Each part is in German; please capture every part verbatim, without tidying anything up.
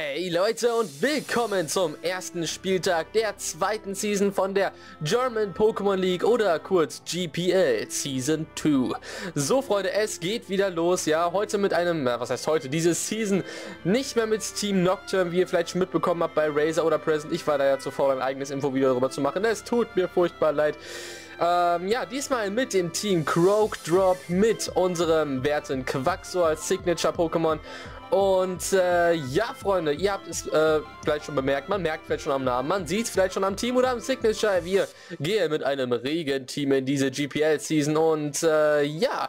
Hey Leute und willkommen zum ersten Spieltag der zweiten Season von der German Pokémon League oder kurz G P L Season zwei. So Freunde, es geht wieder los, ja, heute mit einem, na, was heißt heute, diese Season nicht mehr mit Team Nocturne, wie ihr vielleicht schon mitbekommen habt bei Razer oder Present. Ich war da ja zuvor, ein eigenes Infovideo darüber zu machen, es tut mir furchtbar leid. Ähm, ja, diesmal mit dem Team Croak Drop, mit unserem werten Quaxo als Signature-Pokémon. Und äh, ja, Freunde, ihr habt es äh, vielleicht schon bemerkt, man merkt vielleicht schon am Namen, man sieht es vielleicht schon am Team oder am Signature. Wir gehen mit einem Regenteam in diese G P L-Season und äh, ja,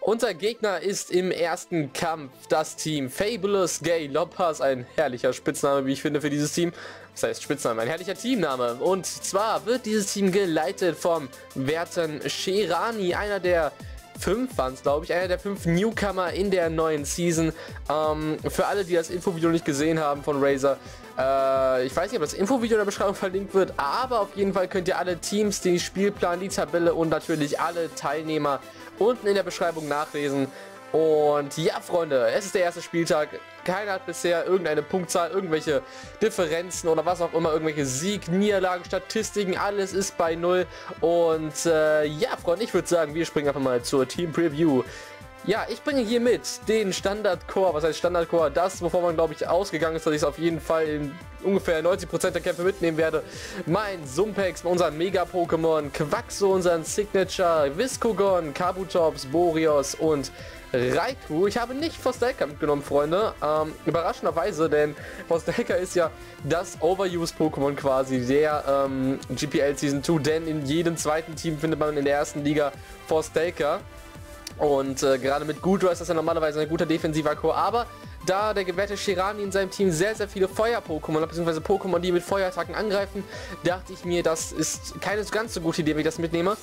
unser Gegner ist im ersten Kampf das Team Fabolous Gayloppaz, ein herrlicher Spitzname, wie ich finde, für dieses Team. Das heißt Spitzname, ein herrlicher Teamname. Und zwar wird dieses Team geleitet vom werten Sherani, einer der fünf waren es, glaube ich, einer der fünf Newcomer in der neuen Season. Ähm, für alle, die das Infovideo nicht gesehen haben von Razer, äh, ich weiß nicht, ob das Infovideo in der Beschreibung verlinkt wird, aber auf jeden Fall könnt ihr alle Teams, den Spielplan, die Tabelle und natürlich alle Teilnehmer unten in der Beschreibung nachlesen. Und ja, Freunde, es ist der erste Spieltag. Keiner hat bisher irgendeine Punktzahl, irgendwelche Differenzen oder was auch immer, irgendwelche Sieg-, Niederlagen, Statistiken, alles ist bei null. Und äh, ja, Freunde, ich würde sagen, wir springen einfach mal zur Team Preview. Ja, ich bringe hier mit den Standard-Core, was heißt Standard-Core, das, wovon man, glaube ich, ausgegangen ist, dass ich es auf jeden Fall in ungefähr neunzig Prozent der Kämpfe mitnehmen werde. Mein Sumpex, unseren Mega-Pokémon, Quaxo, unseren Signature, Viscogon, Kabutops, Boreos und Raikou. Ich habe nicht Forstelka mitgenommen, Freunde. Ähm, überraschenderweise, denn Forstelka ist ja das Overuse-Pokémon quasi der ähm, G P L Season zwei, denn in jedem zweiten Team findet man in der ersten Liga Forstelka. Und äh, gerade mit Gudra ist das ja normalerweise ein guter defensiver Core, aber da der gewährte Sherani in seinem Team sehr, sehr viele Feuer-Pokémon hat, beziehungsweise Pokémon, die mit Feuerattacken angreifen, dachte ich mir, das ist keine ganz so gute Idee, wenn ich das mitnehme.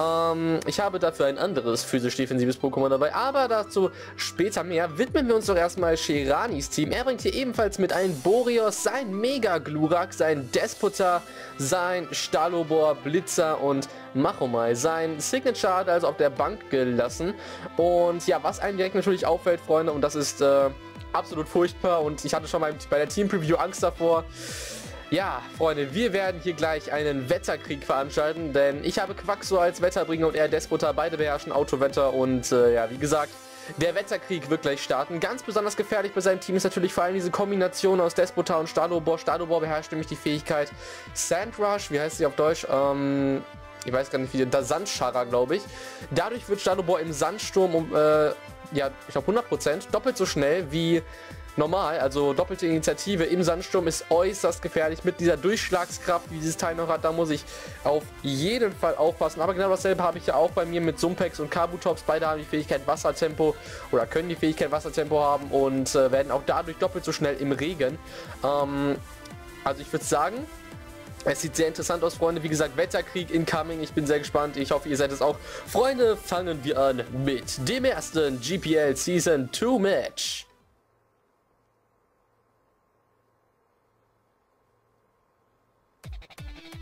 Ähm, ich habe dafür ein anderes physisch-defensives Pokémon dabei, aber dazu später mehr. Widmen wir uns doch erstmal Sheranis Team. Er bringt hier ebenfalls mit ein Boreos, sein Mega-Glurak, sein Despotar, sein Stalobor, Blitzer und Machomei. Sein Signature hat also auf der Bank gelassen. Und ja, was einem direkt natürlich auffällt, Freunde, und das ist äh, absolut furchtbar, und ich hatte schon bei der Team Preview Angst davor. Ja, Freunde, wir werden hier gleich einen Wetterkrieg veranstalten, denn ich habe Quaxo als Wetterbringer und er Despotar, beide beherrschen Autowetter und äh, ja, wie gesagt, der Wetterkrieg wird gleich starten. Ganz besonders gefährlich bei seinem Team ist natürlich vor allem diese Kombination aus Despotar und Stalobor. Stalobor beherrscht nämlich die Fähigkeit Sandrush, wie heißt sie auf Deutsch? Ähm... Ich weiß gar nicht wie, der Sandscharrer, glaube ich. Dadurch wird Stalobor im Sandsturm um, äh, ja, ich glaube hundert Prozent, doppelt so schnell wie normal. Also doppelte Initiative im Sandsturm ist äußerst gefährlich mit dieser Durchschlagskraft, wie dieses Teil noch hat. Da muss ich auf jeden Fall aufpassen. Aber genau dasselbe habe ich ja auch bei mir mit Sumpex und Kabutops. Beide haben die Fähigkeit Wassertempo oder können die Fähigkeit Wassertempo haben und äh, werden auch dadurch doppelt so schnell im Regen. Ähm, also ich würde sagen, es sieht sehr interessant aus, Freunde. Wie gesagt, Wetterkrieg incoming. Ich bin sehr gespannt. Ich hoffe, ihr seid es auch. Freunde, fangen wir an mit dem ersten G P L Season zwei Match.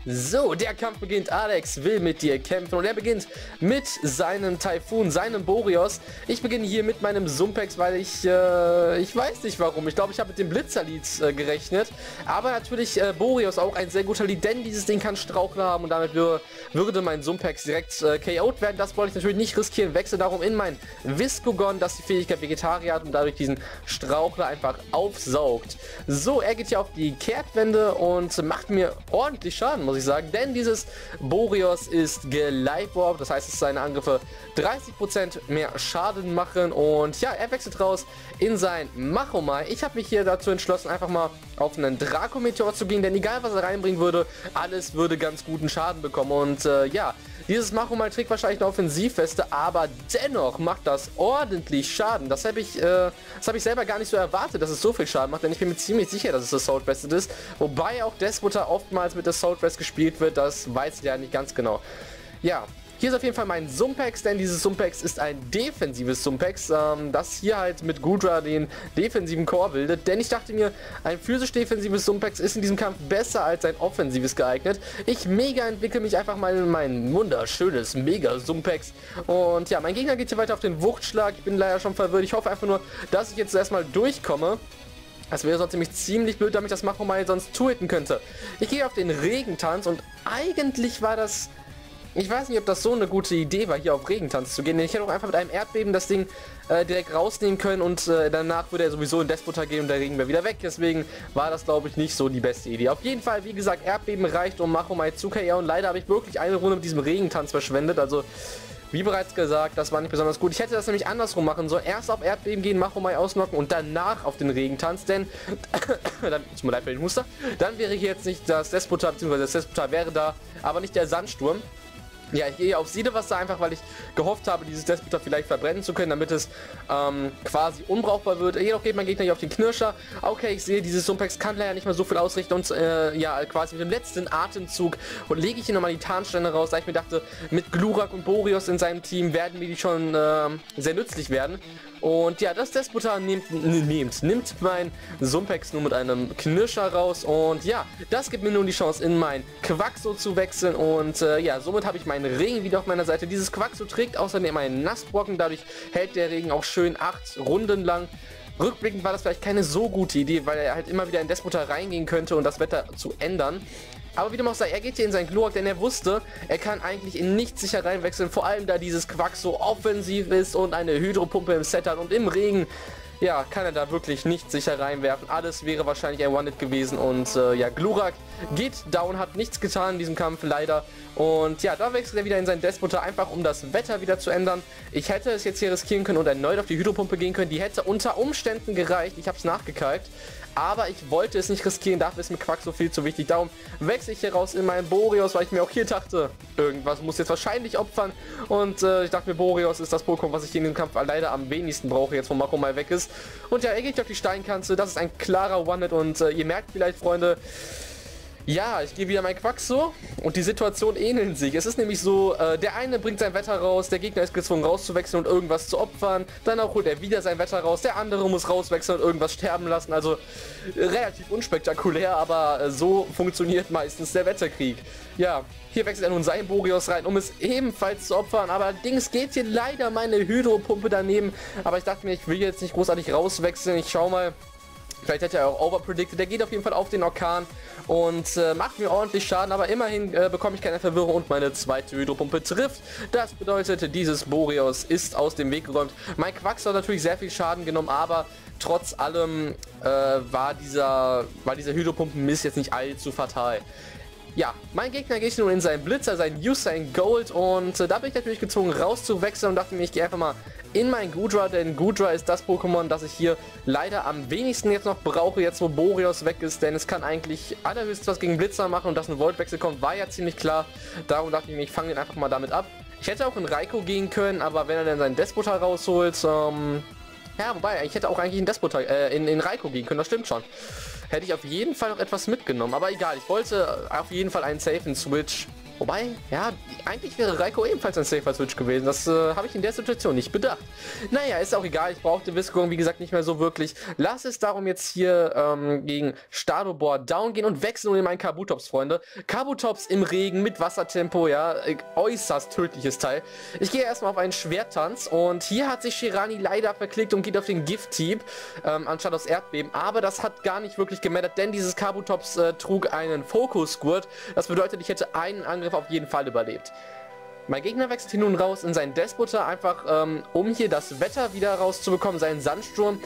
So, der Kampf beginnt. Alex will mit dir kämpfen und er beginnt mit seinem Taifun, seinem Boreos. Ich beginne hier mit meinem Sumpex, weil ich, äh, ich weiß nicht warum. Ich glaube, ich habe mit dem Blitzerlied äh, gerechnet. Aber natürlich äh, Boreos auch ein sehr guter Lied, denn dieses Ding kann Strauchler haben und damit würde mein Sumpex direkt äh, K O'd werden. Das wollte ich natürlich nicht riskieren. Wechsel darum in mein Viscogon, das die Fähigkeit Vegetarier hat und dadurch diesen Strauchler einfach aufsaugt. So, er geht hier auf die Kehrtwende und macht mir ordentlich Schaden, muss ich sagen, denn dieses Boreos ist gelivewarpt, das heißt, dass seine Angriffe dreißig Prozent mehr Schaden machen und ja, er wechselt raus in sein Machomei. Ich habe mich hier dazu entschlossen, einfach mal auf einen Draco Meteor zu gehen, denn egal was er reinbringen würde, alles würde ganz guten Schaden bekommen und äh, ja, dieses Machomei trägt wahrscheinlich eine Offensivweste, aber dennoch macht das ordentlich Schaden. Das habe ich, äh, das habe ich selber gar nicht so erwartet, dass es so viel Schaden macht, denn ich bin mir ziemlich sicher, dass es das Soulfest ist, wobei auch Despotar oftmals mit der Soulfest gespielt wird, das weiß ich ja nicht ganz genau. Ja, hier ist auf jeden Fall mein Sumpex, denn dieses Sumpex ist ein defensives Sumpex, ähm, das hier halt mit Gudra den defensiven Core bildet, denn ich dachte mir, ein physisch-defensives Sumpex ist in diesem Kampf besser als ein offensives geeignet. Ich mega entwickle mich einfach mal in mein wunderschönes Mega-Sumpex und ja, mein Gegner geht hier weiter auf den Wuchtschlag, ich bin leider schon verwirrt, ich hoffe einfach nur, dass ich jetzt erstmal durchkomme. Es wäre sonst nämlich ziemlich blöd, damit das Machomei sonst two-hitten könnte. Ich gehe auf den Regentanz und eigentlich war das... Ich weiß nicht, ob das so eine gute Idee war, hier auf Regentanz zu gehen. Ich hätte auch einfach mit einem Erdbeben das Ding äh, direkt rausnehmen können und äh, danach würde er sowieso in Despotar gehen und der Regen wäre wieder weg. Deswegen war das, glaube ich, nicht so die beste Idee. Auf jeden Fall, wie gesagt, Erdbeben reicht, um Machomei zu K O und leider habe ich wirklich eine Runde mit diesem Regentanz verschwendet. Also, wie bereits gesagt, das war nicht besonders gut. Ich hätte das nämlich andersrum machen sollen. Erst auf Erdbeben gehen, Machomei ausnocken und danach auf den Regentanz, denn dann, tut mir leid für den Huster, dann wäre hier jetzt nicht das Despotar, beziehungsweise das Despotar wäre da, aber nicht der Sandsturm. Ja, ich gehe auf Siedewasser einfach, weil ich gehofft habe, dieses Despotar vielleicht verbrennen zu können, damit es ähm, quasi unbrauchbar wird. Jedoch geht mein Gegner hier auf den Knirscher. Okay, ich sehe, dieses Sumpex kann leider nicht mehr so viel ausrichten und äh, ja, quasi mit dem letzten Atemzug und lege ich hier nochmal die Tarnsteine raus, da ich mir dachte, mit Glurak und Boreos in seinem Team werden mir die schon äh, sehr nützlich werden. Und ja, das Despotar nimmt, nimmt, nimmt mein Sumpex nur mit einem Knirscher raus. Und ja, das gibt mir nun die Chance, in mein Quaxo zu wechseln. Und äh, ja, somit habe ich meinen Regen wieder auf meiner Seite. Dieses Quaxo trägt außerdem einen Nassbrocken. Dadurch hält der Regen auch schön acht Runden lang. Rückblickend war das vielleicht keine so gute Idee, weil er halt immer wieder in Despotar reingehen könnte und das Wetter zu ändern. Aber wie dem auch sei, er geht hier in seinen Glurak, denn er wusste, er kann eigentlich in nichts sicher reinwechseln. Vor allem, da dieses Quaxo offensiv ist und eine Hydropumpe im Set hat und im Regen, ja, kann er da wirklich nicht sicher reinwerfen. Alles wäre wahrscheinlich ein One-Hit gewesen und äh, ja, Glurak geht down, hat nichts getan in diesem Kampf, leider. Und ja, da wechselt er wieder in seinen Despotar, einfach um das Wetter wieder zu ändern. Ich hätte es jetzt hier riskieren können und erneut auf die Hydropumpe gehen können. Die hätte unter Umständen gereicht, ich habe es nachgekalkt. Aber ich wollte es nicht riskieren, dafür ist mir Quack so viel zu wichtig. Darum wechsle ich hier raus in meinen Boreos, weil ich mir auch hier dachte, irgendwas muss jetzt wahrscheinlich opfern. Und äh, ich dachte mir, Boreos ist das Pokémon, was ich in dem Kampf leider am wenigsten brauche, jetzt wo Machomei weg ist. Und ja, er geht auf die Steinkanzel, das ist ein klarer One-Hit und äh, ihr merkt vielleicht, Freunde, ja, ich gehe wieder mein Quaxo und die Situation ähneln sich. Es ist nämlich so, äh, der eine bringt sein Wetter raus, der Gegner ist gezwungen rauszuwechseln und irgendwas zu opfern. Danach holt er wieder sein Wetter raus, der andere muss rauswechseln und irgendwas sterben lassen. Also äh, relativ unspektakulär, aber äh, so funktioniert meistens der Wetterkrieg. Ja, hier wechselt er nun sein Boreos rein, um es ebenfalls zu opfern. Aber allerdings geht hier leider meine Hydropumpe daneben. Aber ich dachte mir, ich will jetzt nicht großartig rauswechseln, ich schau mal. Vielleicht hätte er auch overpredicted. Der geht auf jeden Fall auf den Orkan und äh, macht mir ordentlich Schaden. Aber immerhin äh, bekomme ich keine Verwirrung und meine zweite Hydropumpe trifft. Das bedeutet, dieses Boreos ist aus dem Weg geräumt. Mein Quaxo hat natürlich sehr viel Schaden genommen, aber trotz allem äh, war dieser, war dieser Hydropumpen-Mist jetzt nicht allzu fatal. Ja, mein Gegner geht nun in seinen Blitzer, seinen Use, sein Gold und äh, da bin ich natürlich gezwungen rauszuwechseln und dachte mir, ich gehe einfach mal in mein Gudra, denn Gudra ist das Pokémon, das ich hier leider am wenigsten jetzt noch brauche, jetzt wo Boreos weg ist, denn es kann eigentlich allerhöchstens was gegen Blitzer machen und dass ein Voltwechsel kommt, war ja ziemlich klar. Darum dachte ich mir, ich fange den einfach mal damit ab. Ich hätte auch in Raikou gehen können, aber wenn er dann seinen Despotar rausholt, ähm... ja, wobei, ich hätte auch eigentlich in Despotar, äh, in, in Raikou gehen können, das stimmt schon. Hätte ich auf jeden Fall noch etwas mitgenommen, aber egal, ich wollte auf jeden Fall einen safen Switch. Wobei, ja, eigentlich wäre Raikou ebenfalls ein safer Switch gewesen. Das äh, habe ich in der Situation nicht bedacht. Naja, ist auch egal. Ich brauchte Viscogon, wie gesagt, nicht mehr so wirklich. Lass es darum jetzt hier ähm, gegen Stalobor down gehen und wechseln in meinen Kabutops, Freunde. Kabutops im Regen mit Wassertempo, ja, äh, äußerst tödliches Teil. Ich gehe erstmal auf einen Schwerttanz und hier hat sich Sherani leider verklickt und geht auf den Gift-Typ ähm, anstatt aufs Erdbeben. Aber das hat gar nicht wirklich gemeldet, denn dieses Kabutops äh, trug einen Fokus-Gurt. Das bedeutet, ich hätte einen Angriff auf jeden Fall überlebt. Mein Gegner wechselt hier nun raus in seinen Despotar, einfach ähm, um hier das Wetter wieder rauszubekommen, seinen Sandsturm,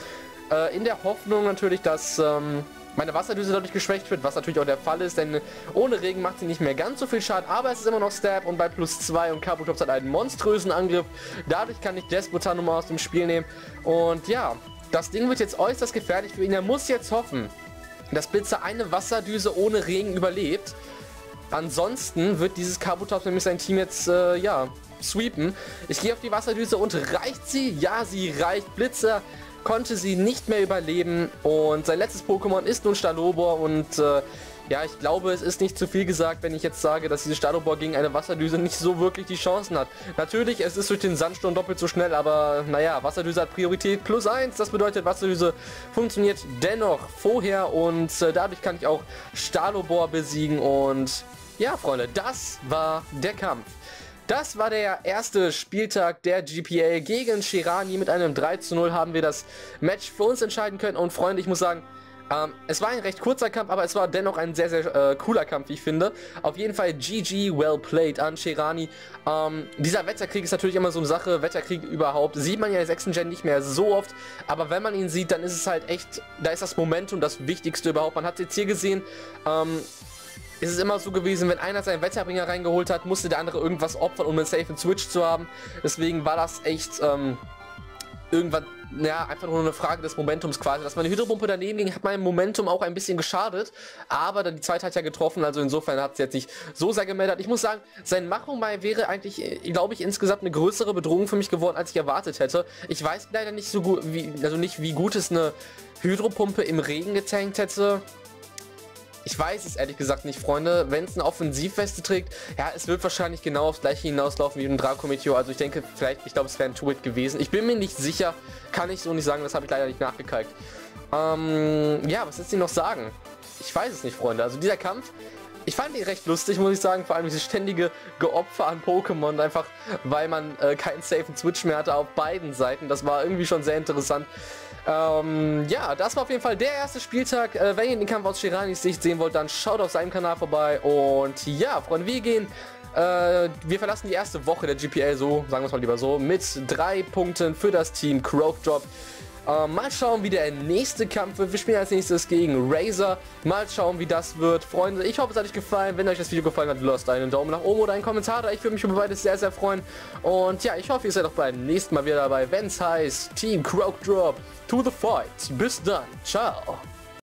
äh, in der Hoffnung natürlich, dass ähm, meine Wasserdüse dadurch geschwächt wird, was natürlich auch der Fall ist, denn ohne Regen macht sie nicht mehr ganz so viel Schaden, aber es ist immer noch Stab und bei plus zwei und Kabutops hat einen monströsen Angriff, dadurch kann ich Despotar nochmal aus dem Spiel nehmen und ja, das Ding wird jetzt äußerst gefährlich für ihn, er muss jetzt hoffen, dass Blitzer eine Wasserdüse ohne Regen überlebt. Ansonsten wird dieses Kabutops nämlich sein Team jetzt, äh, ja, sweepen. Ich gehe auf die Wasserdüse und reicht sie? Ja, sie reicht. Blitzer konnte sie nicht mehr überleben und sein letztes Pokémon ist nun Stalobor und, äh, ja, ich glaube, es ist nicht zu viel gesagt, wenn ich jetzt sage, dass dieses Stalobor gegen eine Wasserdüse nicht so wirklich die Chancen hat. Natürlich, es ist durch den Sandsturm doppelt so schnell, aber naja, Wasserdüse hat Priorität plus eins. Das bedeutet, Wasserdüse funktioniert dennoch vorher und äh, dadurch kann ich auch Stalobor besiegen und... ja, Freunde, das war der Kampf. Das war der erste Spieltag der G P L gegen Sherani. Mit einem drei zu null haben wir das Match für uns entscheiden können. Und Freunde, ich muss sagen, Ähm, es war ein recht kurzer Kampf, aber es war dennoch ein sehr, sehr äh, cooler Kampf, wie ich finde. Auf jeden Fall G G, well played an Sherani. Ähm, dieser Wetterkrieg ist natürlich immer so eine Sache, Wetterkrieg überhaupt. Sieht man ja in der sechsten Gen nicht mehr so oft, aber wenn man ihn sieht, dann ist es halt echt, da ist das Momentum das Wichtigste überhaupt. Man hat es jetzt hier gesehen, ähm... es ist immer so gewesen, wenn einer seinen Wetterbringer reingeholt hat, musste der andere irgendwas opfern, um einen safen Switch zu haben. Deswegen war das echt ähm, irgendwann, ja, einfach nur eine Frage des Momentums quasi. Dass meine Hydropumpe daneben ging, hat meinem Momentum auch ein bisschen geschadet. Aber die zweite hat ja getroffen, also insofern hat es jetzt nicht so sehr gemeldet. Ich muss sagen, sein Machomei wäre eigentlich, glaube ich, insgesamt eine größere Bedrohung für mich geworden, als ich erwartet hätte. Ich weiß leider nicht so gut, wie, also nicht wie gut es eine Hydropumpe im Regen getankt hätte. Ich weiß es ehrlich gesagt nicht, Freunde. Wenn es eine Offensivweste trägt, ja, es wird wahrscheinlich genau aufs Gleiche hinauslaufen wie ein Draco Meteor. Also ich denke, vielleicht, ich glaube, es wäre ein Two-Hit gewesen. Ich bin mir nicht sicher, kann ich so nicht sagen, das habe ich leider nicht nachgekalkt. Ähm, ja, was ist denn noch sagen? Ich weiß es nicht, Freunde. Also dieser Kampf, ich fand ihn recht lustig, muss ich sagen. Vor allem dieses ständige Geopfer an Pokémon, einfach weil man äh, keinen safen Switch mehr hatte auf beiden Seiten. Das war irgendwie schon sehr interessant. Ähm, ja, das war auf jeden Fall der erste Spieltag. Äh, wenn ihr den Kampf aus Sheranis Sicht sehen wollt, dann schaut auf seinem Kanal vorbei. Und ja, Freunde, wir gehen, äh, wir verlassen die erste Woche der G P L, so, sagen wir es mal lieber so, mit drei Punkten für das Team Croak Drop. Äh, mal schauen, wie der nächste Kampf wird. Wir spielen als nächstes gegen Razer. Mal schauen, wie das wird. Freunde, ich hoffe, es hat euch gefallen. Wenn euch das Video gefallen hat, lasst einen Daumen nach oben oder einen Kommentar da. Ich würde mich über beides sehr, sehr freuen. Und ja, ich hoffe, ihr seid auch beim nächsten Mal wieder dabei, wenn es heißt Team Croak Drop to the fight. Bis dann. Ciao.